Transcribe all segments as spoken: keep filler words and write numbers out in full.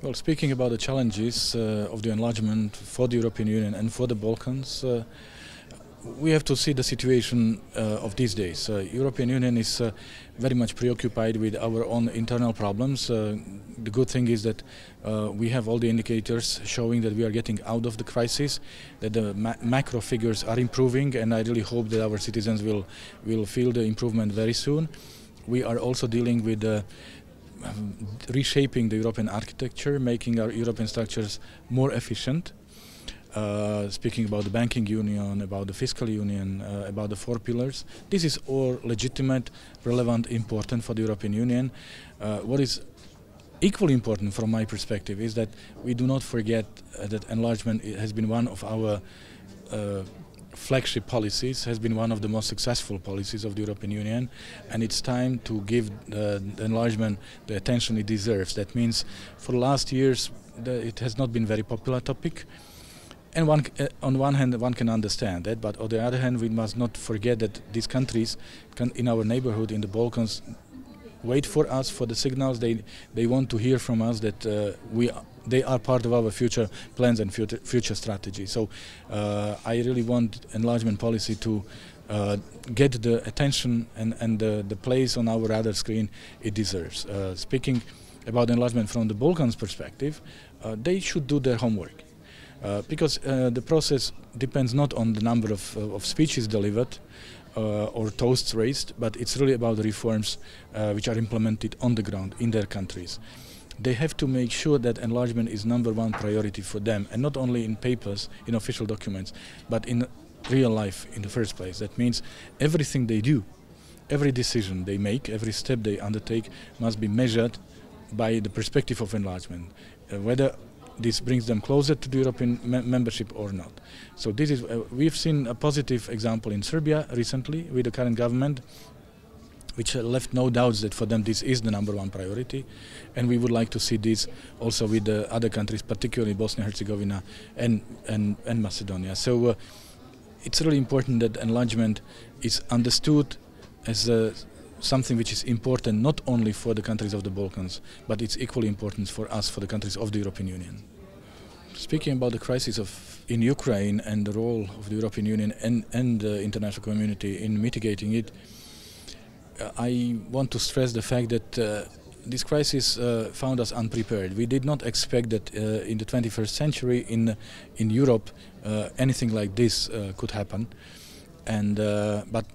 Well, speaking about the challenges uh, of the enlargement for the European Union and for the Balkans, uh, we have to see the situation uh, of these days. Uh, European Union is uh, very much preoccupied with our own internal problems. Uh, the good thing is that uh, we have all the indicators showing that we are getting out of the crisis, that the ma macro figures are improving, and I really hope that our citizens will, will feel the improvement very soon. We are also dealing with uh, reshaping the European architecture, making our European structures more efficient. Uh, speaking about the banking union, about the fiscal union, uh, about the four pillars. This is all legitimate, relevant, important for the European Union. Uh, what is equally important from my perspective is that we do not forget uh, that enlargement has been one of our uh, flagship policies, has been one of the most successful policies of the European Union, and it's time to give the, the enlargement the attention it deserves. That means for the last years the, it has not been a very popular topic. And one, uh, on one hand, one can understand that, but on the other hand, we must not forget that these countries can, in our neighborhood, in the Balkans, wait for us, for the signals. They, they want to hear from us that uh, we, they are part of our future plans and future, future strategy. So uh, I really want enlargement policy to uh, get the attention and, and the, the place on our radar screen it deserves. Uh, speaking about enlargement from the Balkans perspective, uh, they should do their homework. Uh, because uh, the process depends not on the number of, uh, of speeches delivered uh, or toasts raised, but it's really about the reforms uh, which are implemented on the ground in their countries. They have to make sure that enlargement is number one priority for them, and not only in papers, in official documents, but in real life in the first place. That means everything they do, every decision they make, every step they undertake must be measured by the perspective of enlargement. Uh, whether this brings them closer to the European me membership or not. So this is, uh, we've seen a positive example in Serbia recently with the current government, which uh, left no doubts that for them this is the number one priority, and we would like to see this also with the other countries, particularly Bosnia-Herzegovina and, and, and Macedonia. So uh, it's really important that enlargement is understood as a something which is important not only for the countries of the Balkans, but it's equally important for us, for the countries of the European Union. Speaking about the crisis of, in Ukraine and the role of the European Union and, and the international community in mitigating it, I want to stress the fact that uh, this crisis uh, found us unprepared. We did not expect that uh, in the twenty-first century in, in Europe uh, anything like this uh, could happen. And, uh, but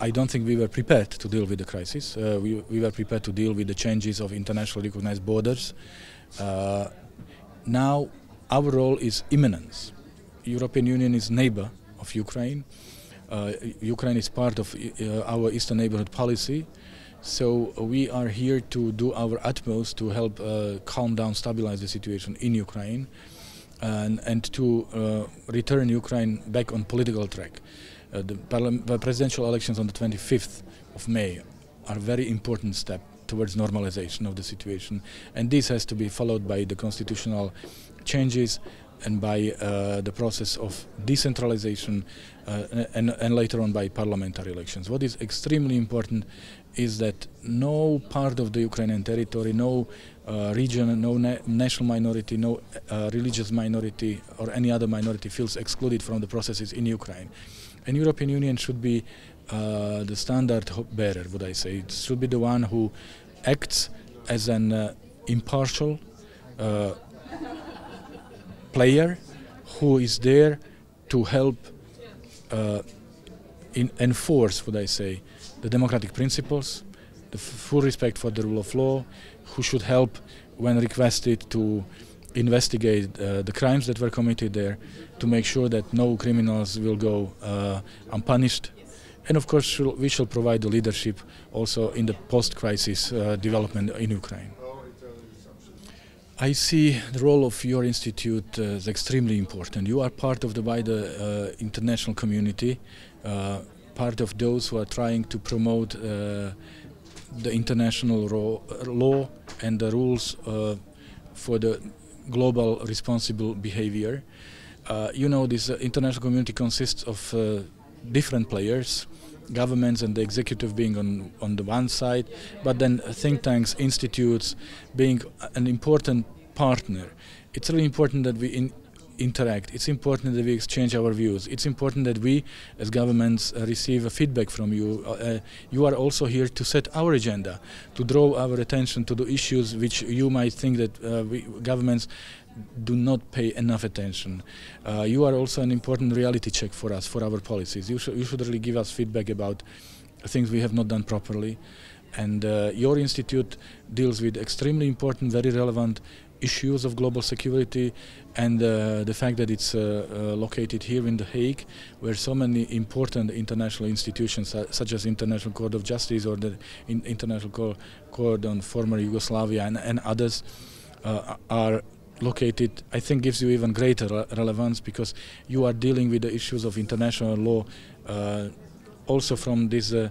I don't think we were prepared to deal with the crisis. Uh, we, we were prepared to deal with the changes of internationally recognized borders. Uh, now our role is imminence. European Union is neighbor of Ukraine. Uh, Ukraine is part of uh, our Eastern Neighborhood Policy. So we are here to do our utmost to help uh, calm down, stabilize the situation in Ukraine, and, and to uh, return Ukraine back on political track. Uh, the, the presidential elections on the twenty-fifth of May are a very important step towards normalization of the situation, and this has to be followed by the constitutional changes and by uh, the process of decentralization uh, and, and later on by parliamentary elections. What is extremely important is that no part of the Ukrainian territory, no uh, region, no na national minority, no uh, religious minority or any other minority feels excluded from the processes in Ukraine. And European Union should be uh, the standard bearer, would I say. It should be the one who acts as an uh, impartial uh, player who is there to help uh, in enforce, would I say, the democratic principles, the full respect for the rule of law, who should help when requested to investigate uh, the crimes that were committed there, to make sure that no criminals will go uh, unpunished. And of course we shall provide the leadership also in the post-crisis uh, development in Ukraine. I see the role of your institute uh, as extremely important. You are part of the wider uh, international community, uh, part of those who are trying to promote uh, the international law and the rules uh, for the global responsible behavior. Uh, you know, this uh, international community consists of uh, different players, governments and the executive being on, on the one side, but then think tanks, institutes being an important partner, it's really important that we in interact. It's important that we exchange our views. It's important that we, as governments, uh, receive a feedback from you. Uh, you are also here to set our agenda, to draw our attention to the issues which you might think that uh, we, governments do not pay enough attention. Uh, you are also an important reality check for us, for our policies. You, sh you should really give us feedback about things we have not done properly. And uh, your institute deals with extremely important, very relevant issues of global security, and uh, the fact that it's uh, uh, located here in The Hague, where so many important international institutions uh, such as International Court of Justice or the in International Co Court on former Yugoslavia and, and others uh, are located, I think gives you even greater re relevance because you are dealing with the issues of international law uh, also from this uh,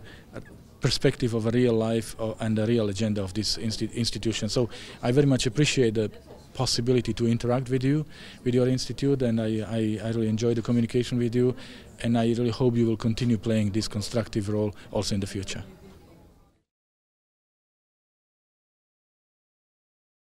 perspective of a real life uh, and a real agenda of this insti institution. So I very much appreciate the possibility to interact with you, with your institute, and I, I, I really enjoy the communication with you, and I really hope you will continue playing this constructive role also in the future.